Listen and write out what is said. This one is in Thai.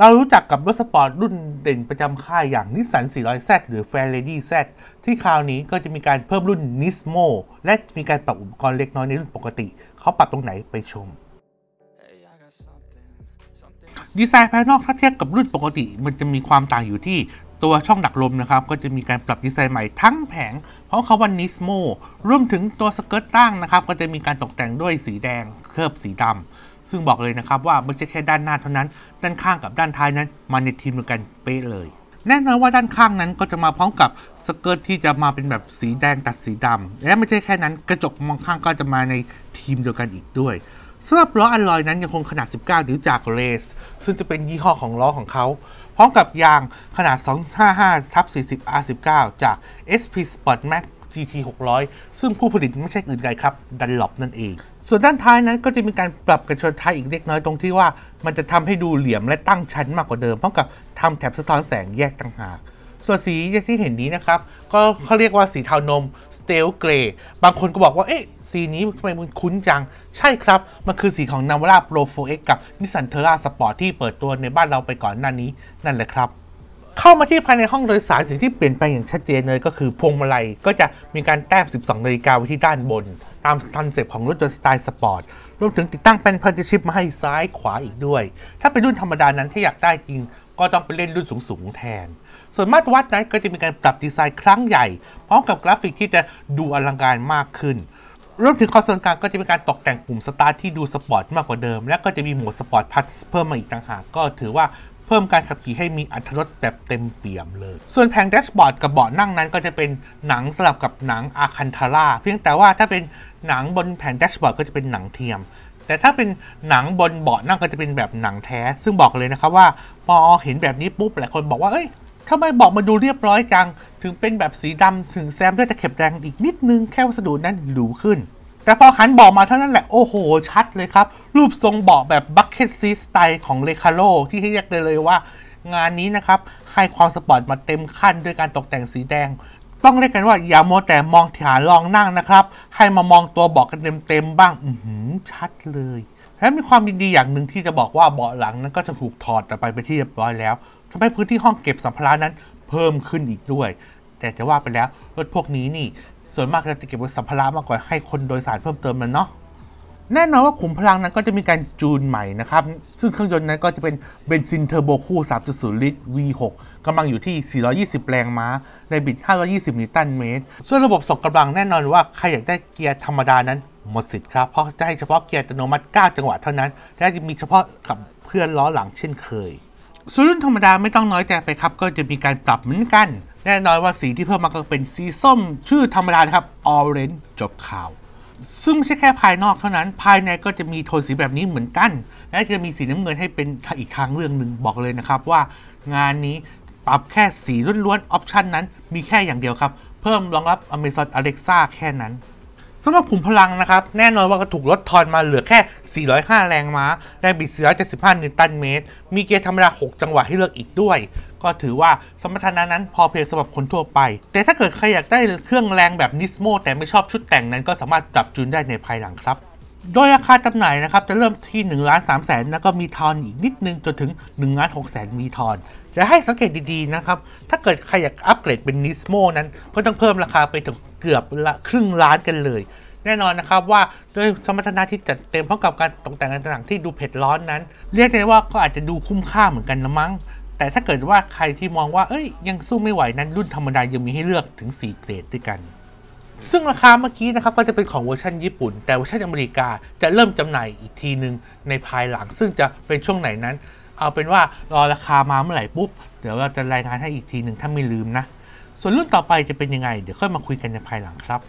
เรารู้จักกับรถสปอร์ตรุ่นเด่นประจำค่ายอย่าง Nissan 400Z หรือ Fairlady Z ที่คราวนี้ก็จะมีการเพิ่มรุ่น Nismo และมีการปรับอุปกรณ์เล็กน้อยในรุ่นปกติเขาปรับตรงไหนไปชมดีไซน์ภายนอกถ้าเทียบกับรุ่นปกติมันจะมีความต่างอยู่ที่ตัวช่องดักลมนะครับก็จะมีการปรับดีไซน์ใหม่ทั้งแผงเพราะคำว่า Nismo รวมถึงตัวสเกิร์ตตั้งนะครับก็จะมีการตกแต่งด้วยสีแดงเคลือบสีดำซึ่งบอกเลยนะครับว่าไม่ใช่แค่ด้านหน้าเท่านั้นด้านข้างกับด้านท้ายนั้นมาในทีมเดียวกันเป๊ะเลยแน่นอนว่าด้านข้างนั้นก็จะมาพร้อมกับสเกิร์ตที่จะมาเป็นแบบสีแดงตัดสีดำและไม่ใช่แค่นั้นกระจกมองข้างก็จะมาในทีมเดียวกันอีกด้วยสำหรับล้ออัลลอยนั้นยังคงขนาด19นิ้วจากเรซซึ่งจะเป็นยี่ห้อของล้อของเขาพร้อมกับยางขนาด 255/40 R19 จาก SP Sport Max GT 600ซึ่งผู้ผลิตไม่ใช่อื่นใดครับดันหลบนั่นเองส่วนด้านท้ายนั้นก็จะมีการปรับกระชนท้ายอีกเล็กน้อยตรงที่ว่ามันจะทำให้ดูเหลี่ยมและตั้งชั้นมากกว่าเดิมพร้อมกับทำแถบสะท้อนแสงแยกต่างหากส่วนสีที่เห็นนี้นะครับก็เขาเรียกว่าสีเทานม Steel Grey บางคนก็บอกว่าเอ๊ะสีนี้ทำไมมันคุ้นจังใช่ครับมันคือสีของ Navara Pro 4X กับ Nissan Terra Sport ที่เปิดตัวในบ้านเราไปก่อนหน้านี้นั่นแหละครับเข้ามาที่ภายในห้องโดยสารสิ่งที่เปลี่ยนไปอย่างชัดเจนเลยก็คือพวงมาลัยก็จะมีการแต้ม 12 นาฬิกาไว้ที่ด้านบนตามคอนเซปต์ของรถยนต์สไตล์สปอร์ตรวมถึงติดตั้งแผ่นพาร์ติชิปมาให้ซ้ายขวาอีกด้วยถ้าเป็นรุ่นธรรมดานั้นถ้าอยากได้จริงก็ต้องไปเล่นรุ่นสูงๆแทนส่วนมาตรวัดนั้นก็จะมีการปรับดีไซน์ครั้งใหญ่พร้อมกับกราฟิกที่จะดูอลังการมากขึ้นรวมถึงคอนโซลกลางก็จะมีการตกแต่งปุ่มสตาร์ทที่ดูสปอร์ตมากกว่าเดิมและก็จะมีโหมดสปอร์ตพลัสเพิ่มมาอีกต่างหากก็ถือว่าเพิ่มการขับขี่ให้มีอรรถรสแบบเต็มเปี่ยมเลยส่วนแผงแดชบอร์ดกับเบาะนั่งนั้นก็จะเป็นหนังสลับกับหนังอะคันทาร่าเพียงแต่ว่าถ้าเป็นหนังบนแผงแดชบอร์ดก็จะเป็นหนังเทียมแต่ถ้าเป็นหนังบนเบาะนั่งก็จะเป็นแบบหนังแท้ซึ่งบอกเลยนะครับว่าพอเห็นแบบนี้ปุ๊บหลายคนบอกว่าเอ้ยทำไมเบาะมาดูเรียบร้อยจังถึงเป็นแบบสีดำถึงแซมด้วยตะเข็บแดงอีกนิดนึงแค่วัสดุนั้นหรูขึ้นแต่พอหันเบาะมาเท่านั้นแหละโอ้โหชัดเลยครับรูปทรงเบาะแบบบัคเก็ตซีสไตล์ของเลคาโรที่เรียกเลยว่างานนี้นะครับให้ความสปอร์ตมาเต็มขั้นด้วยการตกแต่งสีแดงต้องเรียกกันว่าอย่ามัวแต่มองฐานรองนั่งนะครับให้มามองตัวเบาะกันเต็มๆบ้างชัดเลยและมีความดีอย่างหนึ่งที่จะบอกว่าเบาะหลังนั้นก็จะถูกถอดออกไปเป็นที่เรียบร้อยแล้วทำให้พื้นที่ห้องเก็บสัมภาระนั้นเพิ่มขึ้นอีกด้วยแต่จะว่าไปแล้วรถพวกนี้นี่ส่วนมากจะเก็บไว้สัมภาระมากกว่าให้คนโดยสารเพิ่มเติมมันเนาะแน่นอนว่าขุมพลังนั้นก็จะมีการจูนใหม่นะครับซึ่งเครื่องยนต์นั้นก็จะเป็นเบนซินเทอร์โบคู่ 3.0 ลิตร V6 กำลังอยู่ที่420แรงม้าในบิด520นิวตันเมตรส่วนระบบส่งกำลังแน่นอนว่าใครอยากได้เกียร์ธรรมดานั้นหมดสิทธิ์ครับเพราะจะให้เฉพาะเกียร์อัตโนมัติ9จังหวะเท่านั้นและจะมีเฉพาะกับเพื่อนล้อหลังเช่นเคยส่วนรุ่นธรรมดาไม่ต้องน้อยใจไปครับก็จะมีการปรับเหมือนกันแน่นอนว่าสีที่เพิ่มมาก็เป็นสีส้มชื่อธรรมดาครับ Orange จบข่าวซึ่งไม่ใช่แค่ภายนอกเท่านั้นภายในก็จะมีโทนสีแบบนี้เหมือนกันและจะมีสีน้ำเงินให้เป็นอีกครั้งเรื่องหนึ่งบอกเลยนะครับว่างานนี้ปรับแค่สีล้วนๆออปชันนั้นมีแค่อย่างเดียวครับเพิ่มรองรับ Amazon Alexa แค่นั้นสำหรับขุมพลังนะครับแน่นอนว่าก็ถูกลดทอนมาเหลือแค่405แรงม้าแรงบิด475นิวตันเมตรมีเกียร์ธรรมดา6จังหวะให้เลือกอีกด้วยก็ถือว่าสมรรถนะนั้นพอเพียงสำหรับคนทั่วไปแต่ถ้าเกิดใครอยากได้เครื่องแรงแบบ Nismo แต่ไม่ชอบชุดแต่งนั้นก็สามารถปรับจูนได้ในภายหลังครับโดยราคาจำหน่ายนะครับจะเริ่มที่ 1,300,000 แล้วก็มีทอนอีกนิดนึงจนถึง 1,600,000 มีทอนและให้สังเกตดีๆนะครับถ้าเกิดใครอยากอัปเกรดเป็น Nismo นั้นก็ต้องเพิ่มราคาไปถึงเกือบละครึ่งล้านกันเลยแน่นอนนะครับว่าด้วยสมรรถนะที่จัดเต็มพร้อมกับการตกแต่งต่างๆที่ดูเผ็ดร้อนนั้นเรียกได้ว่าก็อาจจะดูคุ้มค่าเหมือนกันนะมั้งแต่ถ้าเกิดว่าใครที่มองว่าเอ้ยยังสู้ไม่ไหวนั้นรุ่นธรรมดายังมีให้เลือกถึง4เกรดด้วยกันซึ่งราคาเมื่อกี้นะครับก็จะเป็นของเวอร์ชันญี่ปุ่นแต่เวอร์ชันอเมริกาจะเริ่มจำหน่ายอีกทีนึงในภายหลังซึ่งจะเป็นช่วงไหนนั้นเอาเป็นว่ารอราคามาเมื่อไหร่ปุ๊บเดี๋ยวเราจะรายงานให้อีกทีนึงถ้าไม่ลืมนะส่วนรุ่นต่อไปจะเป็นยังไงเดี๋ยวค่อยมาคุยกันในภายหลังครับ